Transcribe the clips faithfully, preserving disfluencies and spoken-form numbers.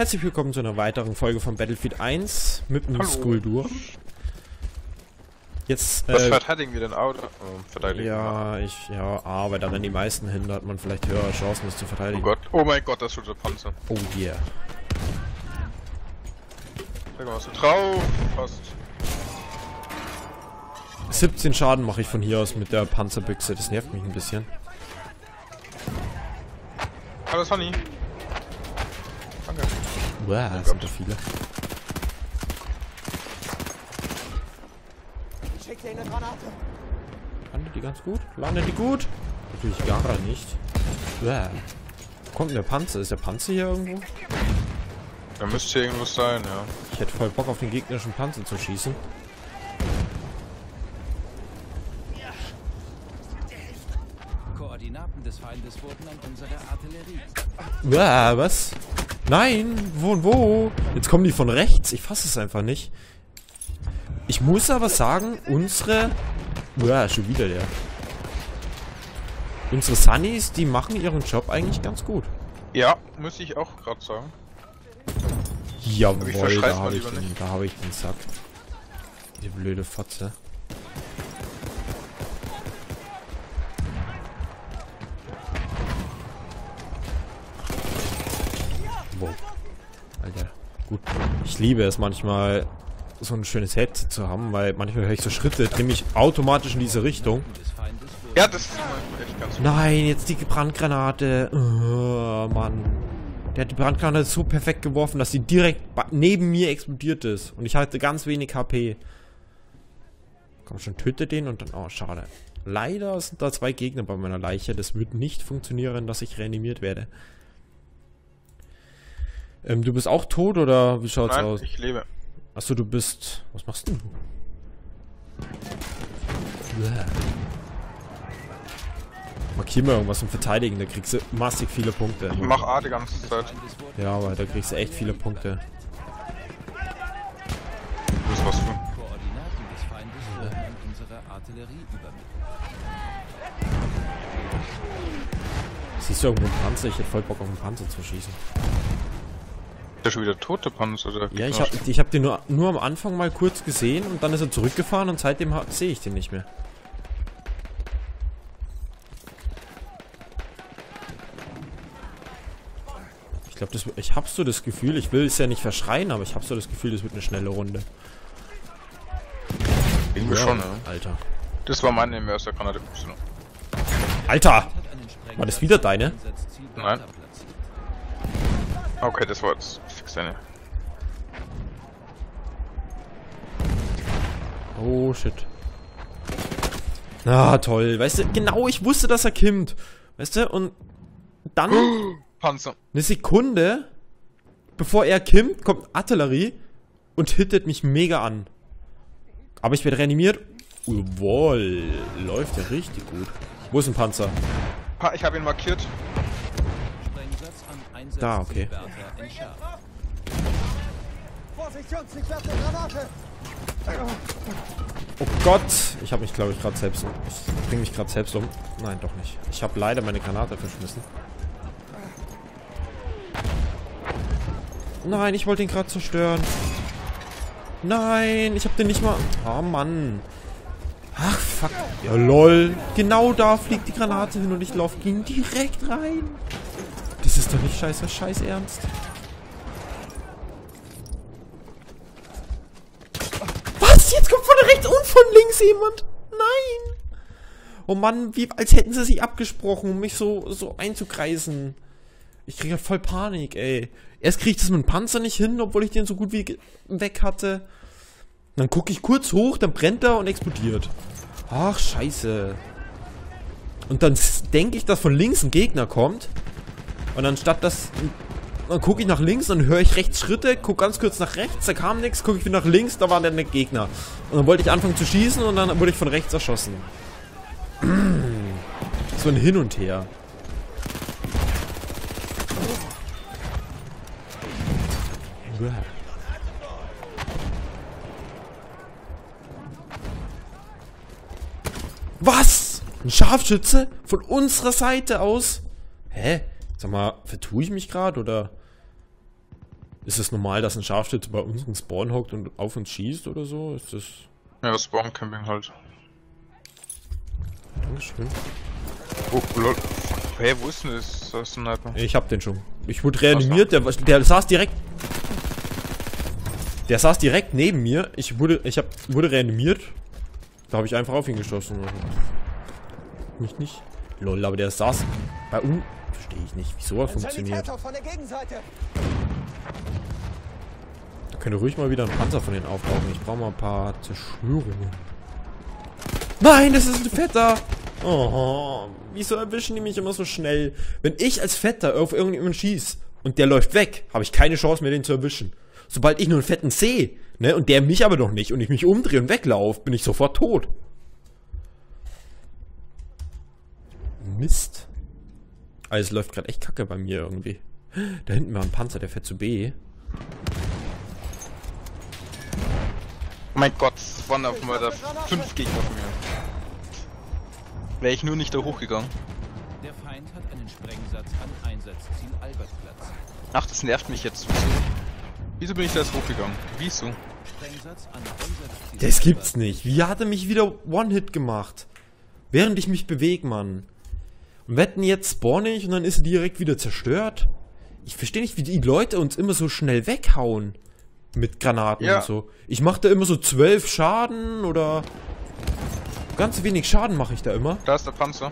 Herzlich willkommen zu einer weiteren Folge von Battlefield eins mit einem Skulldur. Jetzt, äh, was verteidigen wir denn? Out? Oh, verteidigen ja, ich, ja, A, weil dann an die meisten hin, da hat man vielleicht höhere Chancen, das zu verteidigen. Oh Gott, oh mein Gott, das ist schon der Panzer. Oh yeah. Da warst du drauf, fast. siebzehn Schaden mache ich von hier aus mit der Panzerbüchse, das nervt mich ein bisschen. Hallo Sonny. Danke. Wow, das sind da viele. Ich schick dir eine Granate. Landet die ganz gut? Landet die gut? Natürlich gar nicht. Wow. Wo kommt denn der Panzer? Ist der Panzer hier irgendwo? Da müsste hier irgendwas sein, ja. Ich hätte voll Bock auf den gegnerischen Panzer zu schießen. Des Feindes wurden an unsere Artillerie. Uah, was? Nein, wo und wo? Jetzt kommen die von rechts, ich fasse es einfach nicht. Ich muss aber sagen, unsere... Uah, schon wieder der. Unsere Sunnies, die machen ihren Job eigentlich ganz gut. Ja, muss ich auch gerade sagen. Jawohl, da habe ich, hab ich den Sack. Die blöde Fotze. Wow. Alter, gut. Ich liebe es manchmal, so ein schönes Head zu haben, weil manchmal höre ich so Schritte, drehe mich automatisch in diese Richtung. Ja, das ist echt ganz gut. Nein, jetzt die Brandgranate. Oh, Mann. Der hat die Brandgranate so perfekt geworfen, dass sie direkt neben mir explodiert ist. Und ich hatte ganz wenig H P. Komm schon, töte den und dann... Oh, schade. Leider sind da zwei Gegner bei meiner Leiche. Das wird nicht funktionieren, dass ich reanimiert werde. Ähm, du bist auch tot oder wie schaut's Nein, aus? Ich lebe. Achso, du bist. Was machst du? Bläh. Markier mal irgendwas und verteidigen, da kriegst du massig viele Punkte. Ich mach A die ganze Zeit. Ja, aber da kriegst du echt viele Punkte. Das ist was für. Koordinaten des Feindes wurden an unsere Artillerie übermittelt. Siehst du irgendwo einen Panzer? Ich hätte voll Bock auf einen Panzer zu schießen. Ist der schon wieder tote Panzer? Oder? Ja, ich hab, ich hab den nur, nur am Anfang mal kurz gesehen und dann ist er zurückgefahren und seitdem sehe ich den nicht mehr. Ich glaube, das, ich hab so das Gefühl, ich will es ja nicht verschreien, aber ich hab so das Gefühl, das wird eine schnelle Runde. Irgendwie ja, schon, ne? Alter. Das war meine Mörsergranate. Alter! War das wieder deine? Nein. Okay, das war jetzt fix eine. Oh shit. Na ah, toll, weißt du, genau, ich wusste, dass er kimmt. Weißt du, und dann Panzer. Eine Sekunde bevor er kimmt, kommt Artillerie und hittet mich mega an. Aber ich werde reanimiert. Jawohl, läuft ja richtig gut. Wo ist ein Panzer? Ich habe ihn markiert. Da, okay. Oh Gott! Ich habe mich, glaube ich, gerade selbst um. Ich bringe mich gerade selbst um. Nein, doch nicht. Ich habe leider meine Granate verschmissen. Nein, ich wollte ihn gerade zerstören. Nein, ich habe den nicht mal... Oh, Mann. Ach, fuck. Ja, lol. Genau da fliegt die Granate hin und ich laufe gegen direkt rein. Das ist doch nicht scheiße, scheiß ernst. Was? Jetzt kommt von rechts und von links jemand. Nein. Oh Mann, wie, als hätten sie sich abgesprochen, um mich so, so einzukreisen. Ich kriege ja voll Panik, ey. Erst kriege ich das mit dem Panzer nicht hin, obwohl ich den so gut wie weg hatte. Dann gucke ich kurz hoch, dann brennt er und explodiert. Ach, scheiße. Und dann denke ich, dass von links ein Gegner kommt. Und anstatt das, dann gucke ich nach links, dann höre ich rechts Schritte, gucke ganz kurz nach rechts, da kam nichts, gucke ich wieder nach links, da war dann der Gegner. Und dann wollte ich anfangen zu schießen und dann wurde ich von rechts erschossen. So ein Hin und Her. Was? Ein Scharfschütze? Von unserer Seite aus? Hä? Sag mal, vertue ich mich gerade, oder? Ist es normal, dass ein Scharfschütze bei uns im Spawn hockt und auf uns schießt oder so? Ist das... Ja, das Spawn-Camping halt. Dankeschön. Oh, lol. Hey, wo ist denn das, das Sniper? Ich hab den schon. Ich wurde reanimiert, der, der saß direkt... Der saß direkt neben mir. Ich wurde, ich hab, wurde reanimiert. Da habe ich einfach auf ihn geschossen. Mich nicht. Lol, aber der saß... Bei uns... Verstehe ich nicht, wieso er funktioniert. Da könnte ruhig mal wieder ein Panzer von denen auftauchen. Ich brauche mal ein paar Zerstörungen. Nein, das ist ein Fetter! Oh, wieso erwischen die mich immer so schnell? Wenn ich als Fetter auf irgendjemanden schieße und der läuft weg, habe ich keine Chance mehr, den zu erwischen. Sobald ich nur einen Fetten sehe, ne, und der mich aber noch nicht und ich mich umdrehe und weglaufe, bin ich sofort tot. Mist. Also es läuft gerade echt kacke bei mir irgendwie. Da hinten war ein Panzer, der fährt zu B. Mein Gott, waren auf mal da fünf Gegner von mir. Wäre ich nur nicht da hochgegangen. Der Feind hat einen Sprengsatz an Einsatzziel Albertplatz. Ach, das nervt mich jetzt. Wieso? Wieso bin ich da jetzt hochgegangen? Wieso? Sprengsatz an Einsatzziel. Das gibt's nicht. Wie hat er mich wieder One-Hit gemacht? Während ich mich bewege, Mann. Wetten, jetzt spawn ich und dann ist sie direkt wieder zerstört. Ich verstehe nicht, wie die Leute uns immer so schnell weghauen. Mit Granaten ja. Und so. Ich mache da immer so zwölf Schaden oder... Ganz wenig Schaden mache ich da immer. Da ist der Panzer.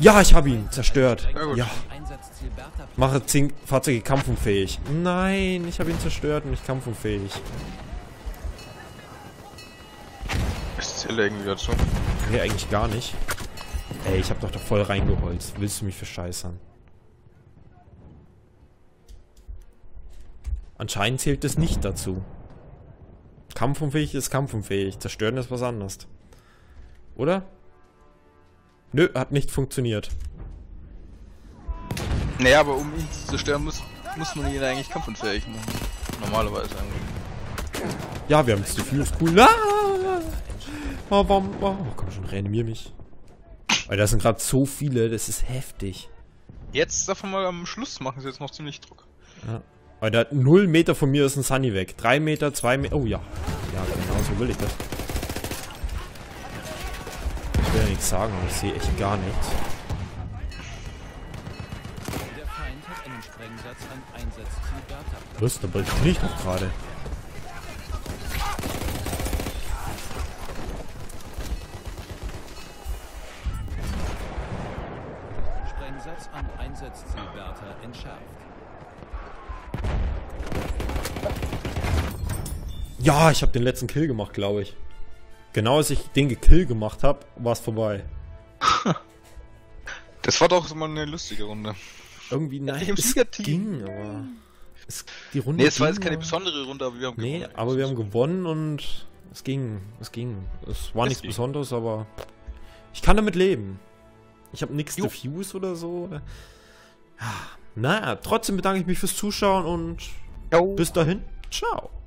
Ja, ich habe ihn zerstört. Ja. Mache zehn Fahrzeuge kampfunfähig. Nein, ich habe ihn zerstört und nicht kampfunfähig. Ist Zelle irgendwie dazu? Nee, eigentlich gar nicht. Ey, ich hab doch da voll reingeholzt. Willst du mich verscheißern? Anscheinend zählt das nicht dazu. Kampfunfähig ist kampfunfähig. Zerstören ist was anderes. Oder? Nö, hat nicht funktioniert. Naja, aber um ihn zu zerstören, muss, muss man ihn eigentlich kampfunfähig machen. Normalerweise eigentlich. Ja, wir haben es defused. Cool. Ah! Oh, komm schon, reanimier mich. Alter, da sind gerade so viele, das ist heftig. Jetzt davon mal am Schluss machen sie jetzt noch ziemlich Druck. Ja. Alter, null Meter von mir ist ein Sunny weg. drei Meter, zwei Meter. Oh ja. Ja, genau so will ich das. Ich will ja nichts sagen, aber ich sehe echt gar nichts. Der Feind hat einen Sprengsatz an Einsatzziel Bertha. Lust, aber ich krieg doch gerade. An Einsatzziel Bertha entschärft. Ja, ich habe den letzten Kill gemacht, glaube ich. Genau als ich den Kill gemacht habe, war es vorbei. Das war doch mal eine lustige Runde. Irgendwie, nein, ja, es ging, aber... Es, die Runde nee, es ging, war jetzt keine besondere Runde, aber wir haben nee, gewonnen. Nee, aber wir haben gewonnen und es ging, es ging. Es war es nichts ging. Besonderes, aber ich kann damit leben. Ich habe nichts defused oder so. Naja, trotzdem bedanke ich mich fürs Zuschauen und jo. Bis dahin. Ciao.